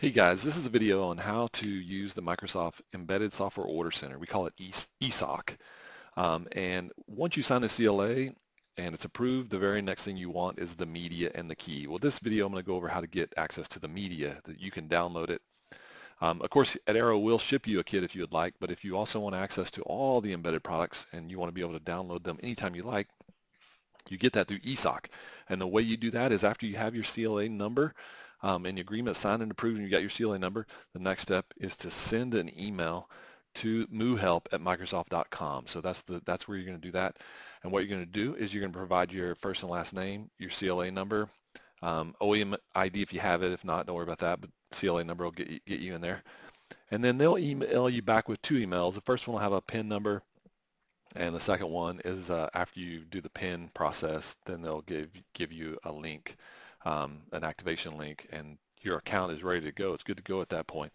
Hey guys, this is a video on how to use the Microsoft Embedded Software Order Center. We call it ESOC. And once you sign a CLA and it's approved, the very next thing you want is the media and the key. Well, this video I'm going to go over how to get access to the media, that you can download it. Of course, at Arrow we'll ship you a kit if you would like, but if you also want access to all the embedded products and you want to be able to download them anytime you like, you get that through ESOC. And the way you do that is after you have your CLA number, and your agreement signed and approved and you got your CLA number, the next step is to send an email to MOOHelp@microsoft.com. So that's where you're going to do that. And what you're going to do is you're going to provide your first and last name, your CLA number, OEM ID if you have it. If not, don't worry about that, but CLA number will get you in there. And then they'll email you back with two emails. The first one will have a PIN number, and the second one is after you do the PIN process, then they'll give you a link. An activation link, and your account is ready to go. It's good to go at that point.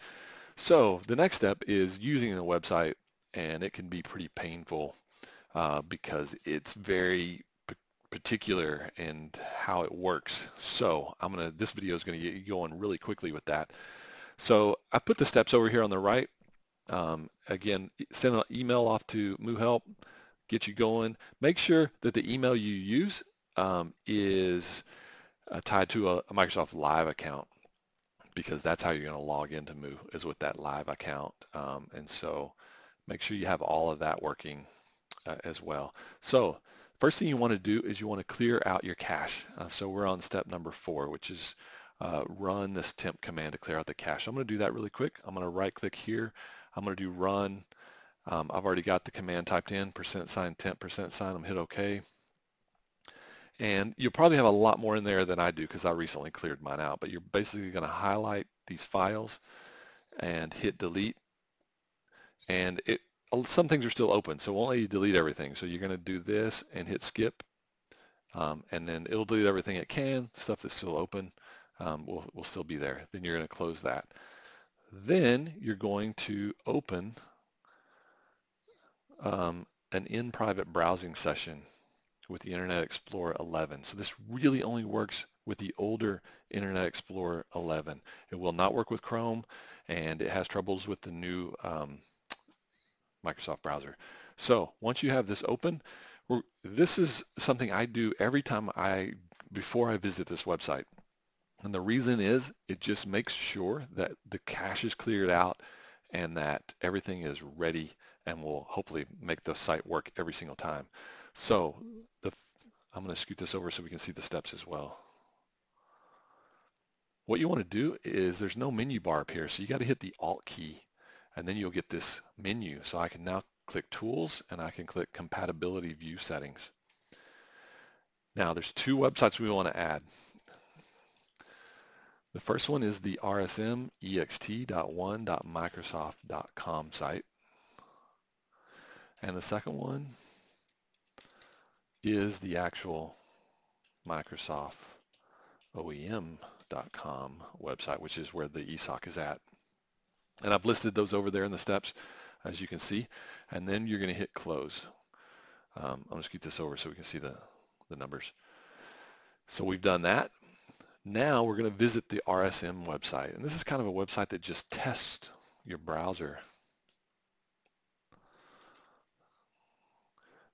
So the next step is using the website, and it can be pretty painful because it's very particular in how it works. So this video is going to get you going really quickly with that. So I put the steps over here on the right. Again, send an email off to MOOHelp, get you going. Make sure that the email you use is tied to a Microsoft Live account, because that's how you're going to log into Moo, is with that Live account, and so make sure you have all of that working as well. So first thing you want to do is you want to clear out your cache. So we're on step number 4, which is run this temp command to clear out the cache. I'm going to do that really quick. I'm going to right click here. I'm going to do run. I've already got the command typed in, %temp%. I'm going to hit OK. And you'll probably have a lot more in there than I do because I recently cleared mine out, but you're basically going to highlight these files and hit delete, and some things are still open, so it won't let you delete everything. So you're going to do this and hit skip, and then it'll delete everything it can. Stuff that's still open will still be there. Then you're going to close that. Then you're going to open an in private browsing session with the Internet Explorer 11. So this really only works with the older Internet Explorer 11. It will not work with Chrome, and it has troubles with the new Microsoft browser. So once you have this open, this is something I do every time before I visit this website. And the reason is it just makes sure that the cache is cleared out and that everything is ready and will hopefully make the site work every single time. So I'm going to scoot this over so we can see the steps as well. What you want to do is there's no menu bar up here, so you got to hit the Alt key, and then you'll get this menu. So I can now click Tools, and I can click Compatibility View Settings. Now there's two websites we want to add. The first one is the rsmext.1.microsoft.com site, and the second one is the actual Microsoft OEM.com website, which is where the ESOC is at. And I've listed those over there in the steps, as you can see. And then you're going to hit close. I'm going to scoot this over so we can see the numbers. So we've done that. Now we're going to visit the RSM website. And this is kind of a website that just tests your browser.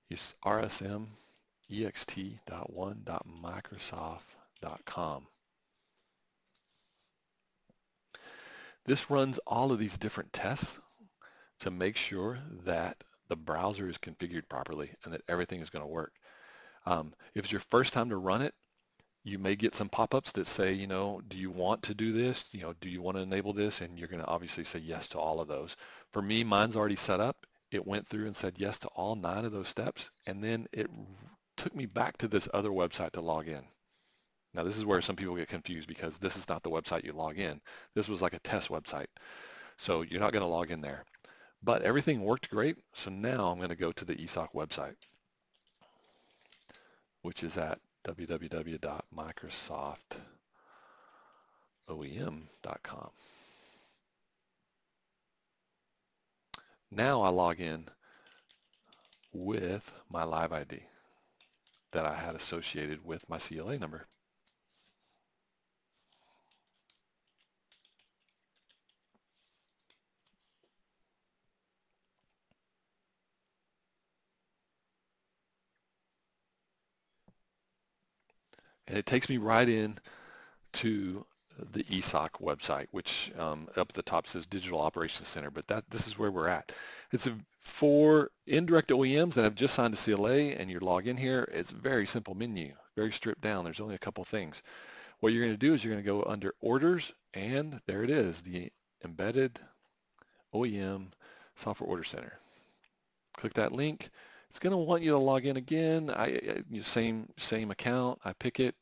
It's RSM. ext.1.microsoft.com. This runs all of these different tests to make sure that the browser is configured properly and that everything is going to work. If it's your first time to run it, you may get some pop-ups that say, you know, do you want to do this? You know, do you want to enable this? And you're going to obviously say yes to all of those. For me, mine's already set up. It went through and said yes to all 9 of those steps, and then it took me back to this other website to log in. Now this is where some people get confused, because this is not the website you log in. This was like a test website, so you're not going to log in there. But everything worked great, so now I'm going to go to the ESOC website, which is at www.microsoftoem.com. Now I log in with my Live ID that I had associated with my CLA number. and it takes me right in to the ESOC website, which up at the top says Digital Operations Center, but this is where we're at. It's for indirect OEMs that have just signed a CLA and you log in here. It's a very simple menu, very stripped down. There's only a couple things. What you're going to do is you're going to go under Orders, and there it is, the Embedded OEM Software Order Center. Click that link. It's going to want you to log in again. Same account. I pick it.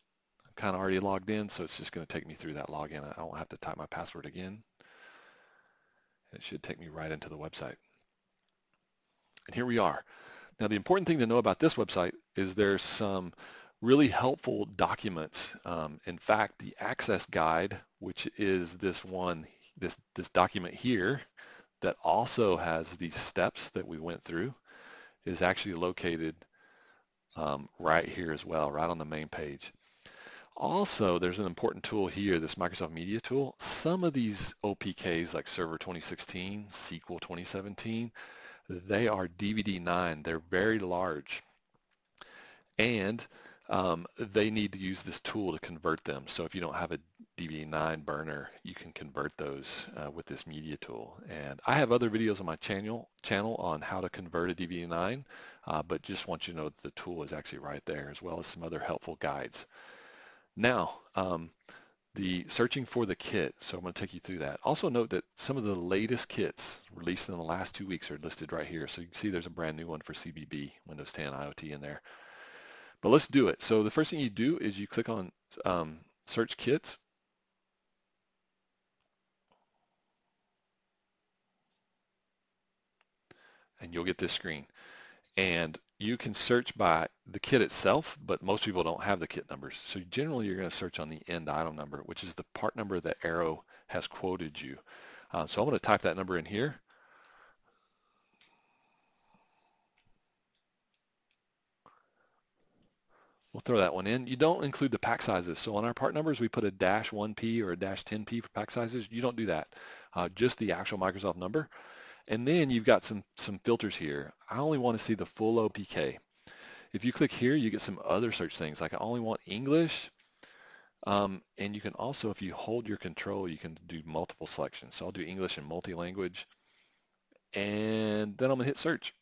I'm kind of already logged in, so it's just going to take me through that login. I don't have to type my password again. It should take me right into the website. And here we are. Now, the important thing to know about this website is there's some really helpful documents. In fact, the access guide, which is this one, this document here, that also has these steps that we went through, is actually located right here as well, right on the main page. Also, there's an important tool here, this Microsoft Media tool. Some of these OPKs, like Server 2016, SQL 2017, they are DVD-9. They're very large, and they need to use this tool to convert them. So if you don't have a DVD-9 burner, you can convert those with this media tool. And I have other videos on my channel on how to convert a DVD-9, but just want you to know that the tool is actually right there, as well as some other helpful guides. Now, the searching for the kit, so I'm going to take you through that. Also note that some of the latest kits released in the last 2 weeks are listed right here. So you can see there's a brand new one for CBB, Windows 10 IoT in there. But let's do it. So the first thing you do is you click on Search Kits. And you'll get this screen, and you can search by the kit itself, but most people don't have the kit numbers, so generally you're going to search on the end item number, which is the part number that Arrow has quoted you. So I'm going to type that number in here, we'll throw that one in. You don't include the pack sizes, so on our part numbers we put a -1p or a -10p for pack sizes. You don't do that, just the actual Microsoft number. And then you've got some filters here. I only want to see the full OPK. If you click here, you get some other search things, like I only want English. And you can also, if you hold your control, you can do multiple selections. So I'll do English and multi-language. And then I'm going to hit search.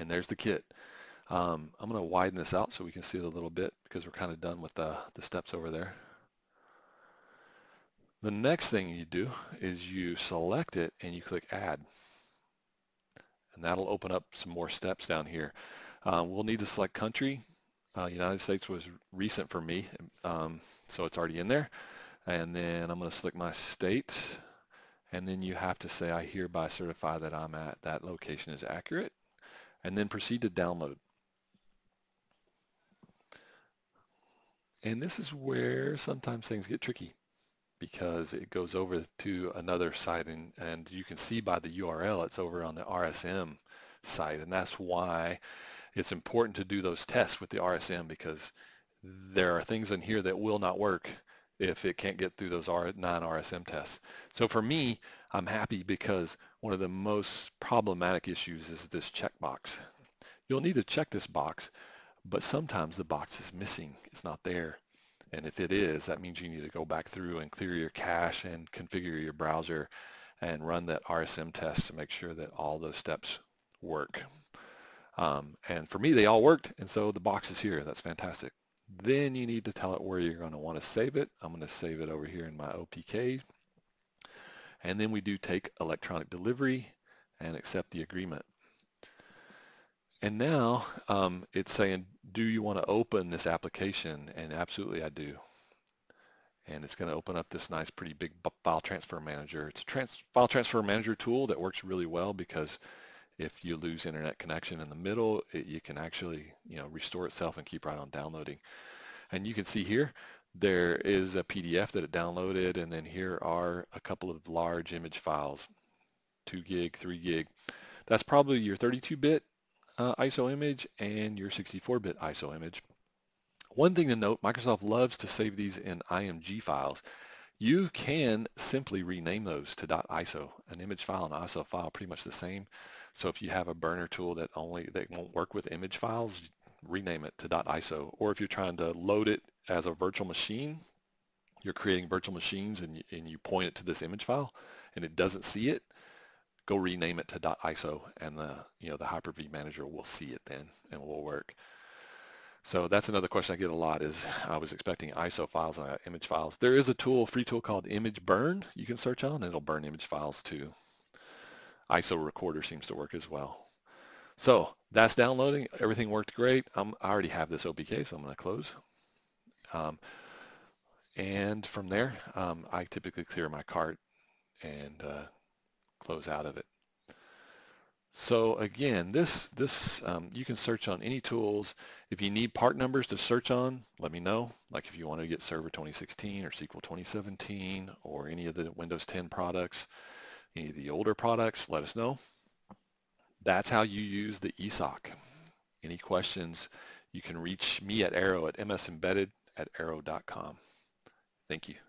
And there's the kit. I'm going to widen this out so we can see it a little bit, because we're kind of done with the steps over there. The next thing you do is you select it and you click Add, and that'll open up some more steps down here. We'll need to select country. United States was recent for me, so it's already in there. And then I'm going to select my state, and then you have to say I hereby certify that I'm at that location is accurate, and then proceed to download. And this is where sometimes things get tricky, because it goes over to another site, and you can see by the URL it's over on the RSM site, and that's why it's important to do those tests with the RSM, because there are things in here that will not work if it can't get through those non-RSM tests. So for me, I'm happy, because one of the most problematic issues is this checkbox. You'll need to check this box, but sometimes the box is missing, it's not there. And if it is, that means you need to go back through and clear your cache and configure your browser and run that RSM test to make sure that all those steps work. And for me, they all worked, and so the box is here. That's fantastic. Then you need to tell it where you're going to want to save it. I'm going to save it over here in my OPK. And then we do take electronic delivery and accept the agreement. And now it's saying, do you want to open this application? And absolutely I do. And it's going to open up this nice pretty big file transfer manager. It's a file transfer manager tool that works really well, because if you lose internet connection in the middle, you can actually, restore itself and keep right on downloading. And you can see here there is a PDF that it downloaded, and then here are a couple of large image files, 2 gig, 3 gig. That's probably your 32-bit ISO image and your 64-bit ISO image. One thing to note, Microsoft loves to save these in IMG files. You can simply rename those to .iso. An image file and an ISO file are pretty much the same. So if you have a burner tool that won't work with image files, rename it to .iso. Or if you're trying to load it as a virtual machine, you're creating virtual machines and you point it to this image file and it doesn't see it, go rename it to .iso and the Hyper-V manager will see it then and it will work. So that's another question I get a lot is I was expecting ISO files and image files. There is a tool, free tool called Image Burn you can search on and it'll burn image files too. ISO Recorder seems to work as well. So that's downloading. Everything worked great. I already have this OPK, so I'm going to close. And from there, I typically clear my cart and close out of it. So again, this you can search on any tools. If you need part numbers to search on, let me know. Like if you want to get Server 2016 or SQL 2017 or any of the Windows 10 products, any of the older products, let us know. That's how you use the ESOC. Any questions, you can reach me at Arrow at msembedded@arrow.com. Thank you.